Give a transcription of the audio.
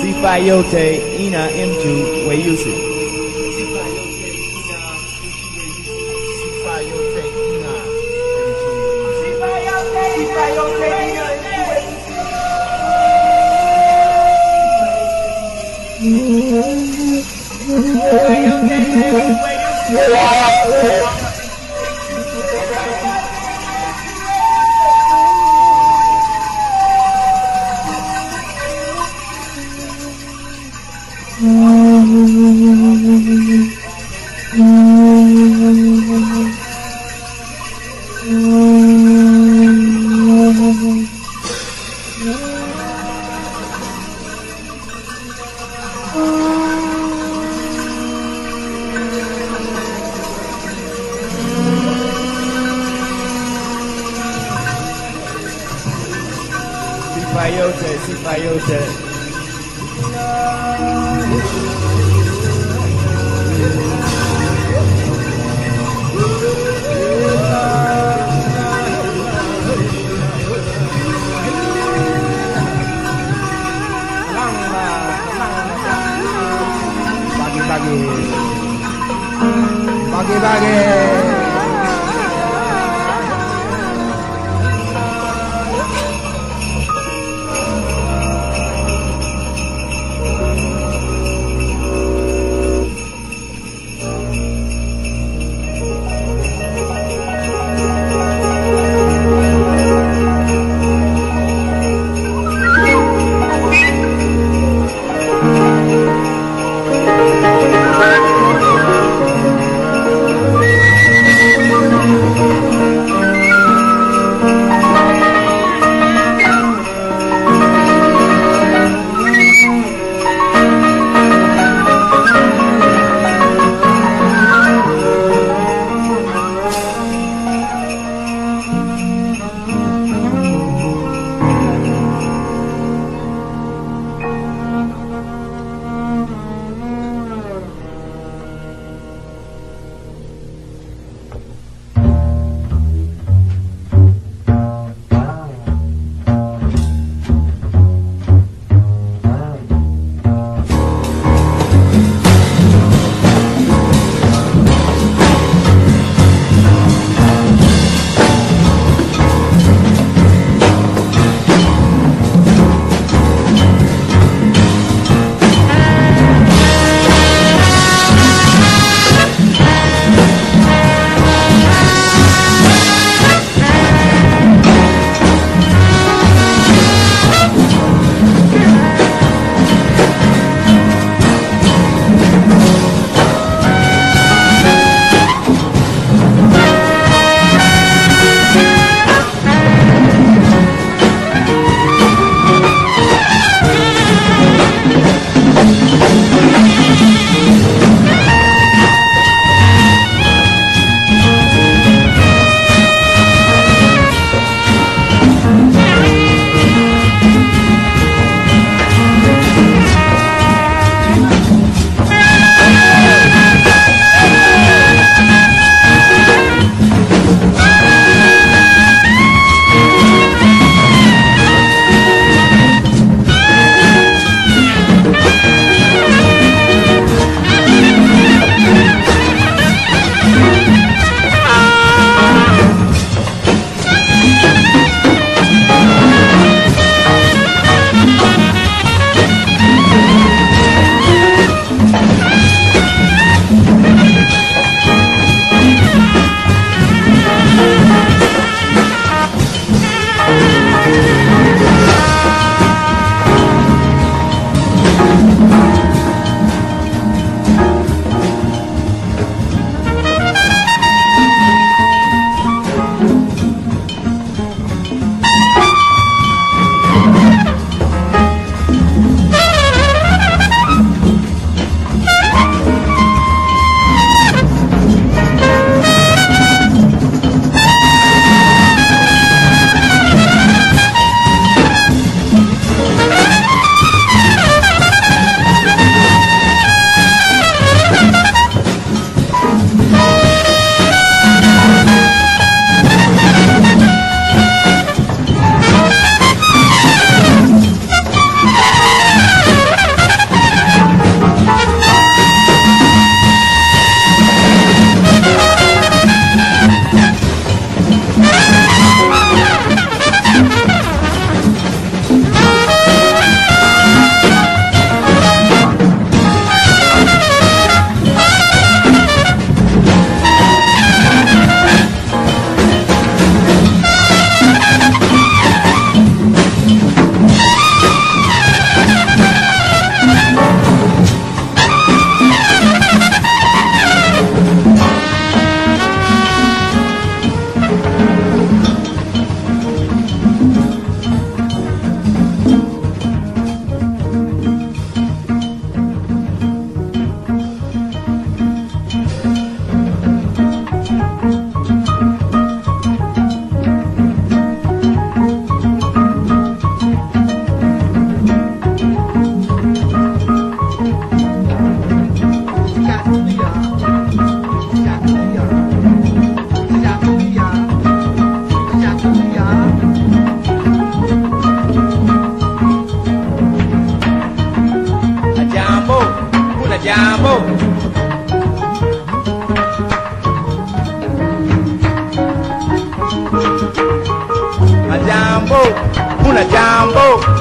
Sifa yote ina mtu weusi. a jumbo.